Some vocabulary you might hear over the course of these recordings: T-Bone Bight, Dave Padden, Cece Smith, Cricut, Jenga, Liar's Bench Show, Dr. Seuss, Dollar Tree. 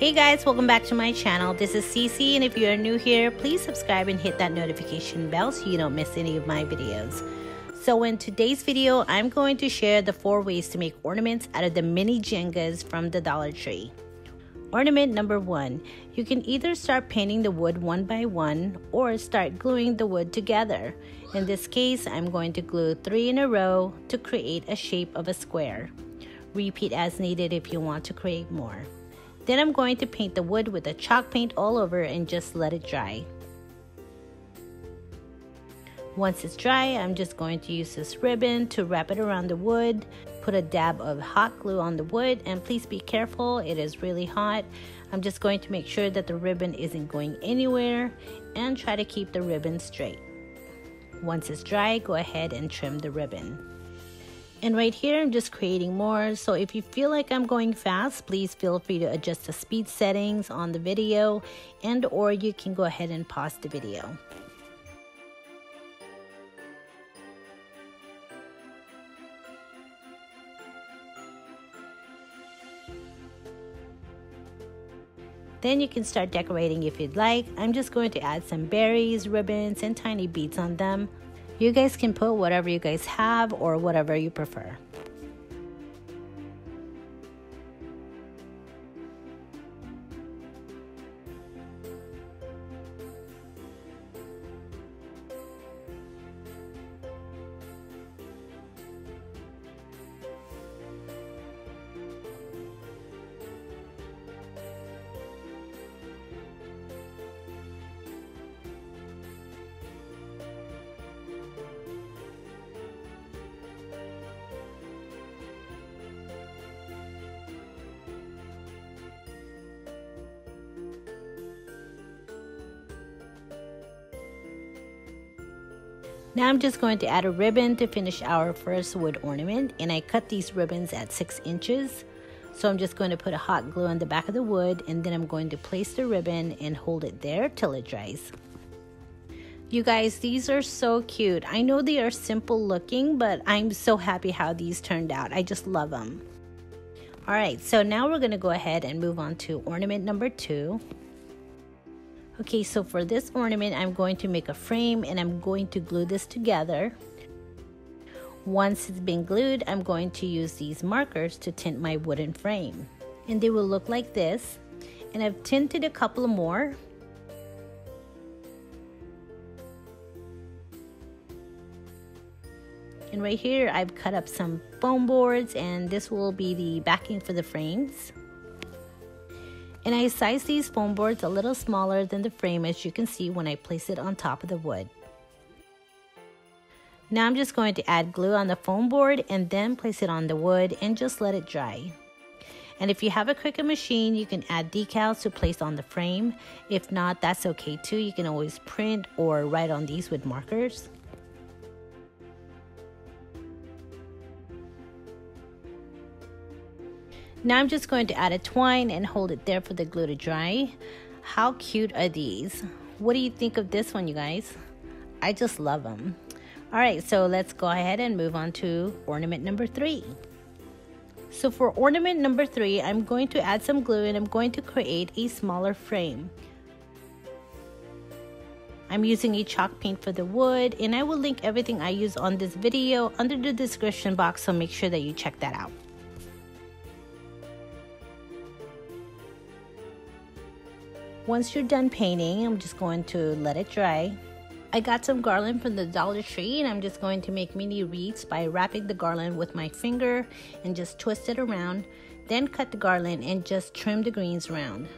Hey guys, welcome back to my channel. This is Cece, and if you are new here, please subscribe and hit that notification bell so you don't miss any of my videos. So in today's video, I'm going to share the 4 ways to make ornaments out of the mini Jengas from the Dollar Tree. Ornament number 1. You can either start painting the wood one by one or start gluing the wood together. In this case, I'm going to glue 3 in a row to create a shape of a square. Repeat as needed if you want to create more. Then I'm going to paint the wood with a chalk paint all over and just let it dry. Once it's dry, I'm just going to use this ribbon to wrap it around the wood. Put a dab of hot glue on the wood, and please be careful, it is really hot. I'm just going to make sure that the ribbon isn't going anywhere and try to keep the ribbon straight. Once it's dry, go ahead and trim the ribbon. And right here, I'm just creating more, so if you feel like I'm going fast, please feel free to adjust the speed settings on the video, and or you can go ahead and pause the video. Then you can start decorating if you'd like. I'm just going to add some berries, ribbons, and tiny beads on them. You guys can put whatever you guys have or whatever you prefer. Now I'm just going to add a ribbon to finish our first wood ornament, and I cut these ribbons at 6 inches. So I'm just going to put a hot glue on the back of the wood, and then I'm going to place the ribbon and hold it there till it dries. You guys, these are so cute. I know they are simple looking, but I'm so happy how these turned out. I just love them. All right, so now we're going to go ahead and move on to ornament number 2. Okay, so for this ornament, I'm going to make a frame, and I'm going to glue this together. Once it's been glued, I'm going to use these markers to tint my wooden frame. And they will look like this. And I've tinted a couple more. And right here, I've cut up some foam boards, and this will be the backing for the frames. And I size these foam boards a little smaller than the frame, as you can see when I place it on top of the wood. Now I'm just going to add glue on the foam board and then place it on the wood and just let it dry. And if you have a Cricut machine, you can add decals to place on the frame. If not, that's okay too. You can always print or write on these with markers. Now I'm just going to add a twine and hold it there for the glue to dry. How cute are these? What do you think of this one, you guys? I just love them. All right, so let's go ahead and move on to ornament number 3. So for ornament number 3, I'm going to add some glue, and I'm going to create a smaller frame. I'm using a chalk paint for the wood, and I will link everything I use on this video under the description box, so make sure that you check that out. Once you're done painting, I'm just going to let it dry. I got some garland from the Dollar Tree, and I'm just going to make mini wreaths by wrapping the garland with my finger and just twist it around. Then cut the garland and just trim the greens around.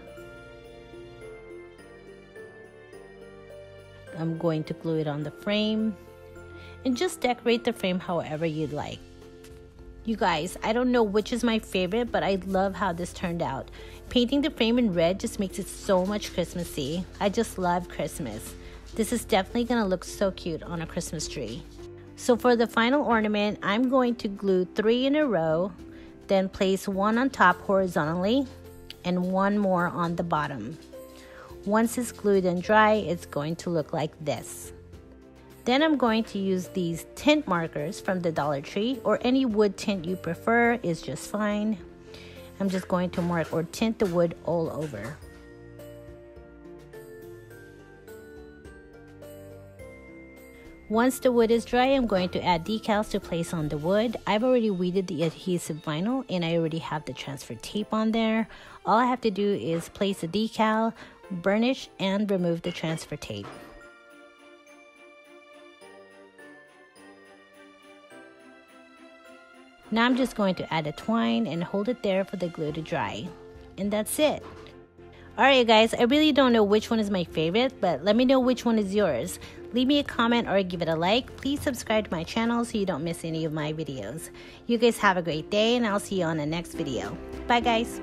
I'm going to glue it on the frame and just decorate the frame however you'd like. You guys, I don't know which is my favorite, but I love how this turned out. Painting the frame in red just makes it so much Christmassy. I just love Christmas. This is definitely gonna look so cute on a Christmas tree. So for the final ornament, I'm going to glue 3 in a row, then place 1 on top horizontally and 1 more on the bottom. Once it's glued and dry, it's going to look like this. Then I'm going to use these tint markers from the Dollar Tree, or any wood tint you prefer is just fine. I'm just going to mark or tint the wood all over. Once the wood is dry, I'm going to add decals to place on the wood. I've already weeded the adhesive vinyl and I already have the transfer tape on there. All I have to do is place a decal, burnish, and remove the transfer tape. Now I'm just going to add a twine and hold it there for the glue to dry. And that's it. Alright guys, I really don't know which one is my favorite, but let me know which one is yours. Leave me a comment or give it a like. Please subscribe to my channel so you don't miss any of my videos. You guys have a great day and I'll see you on the next video. Bye guys!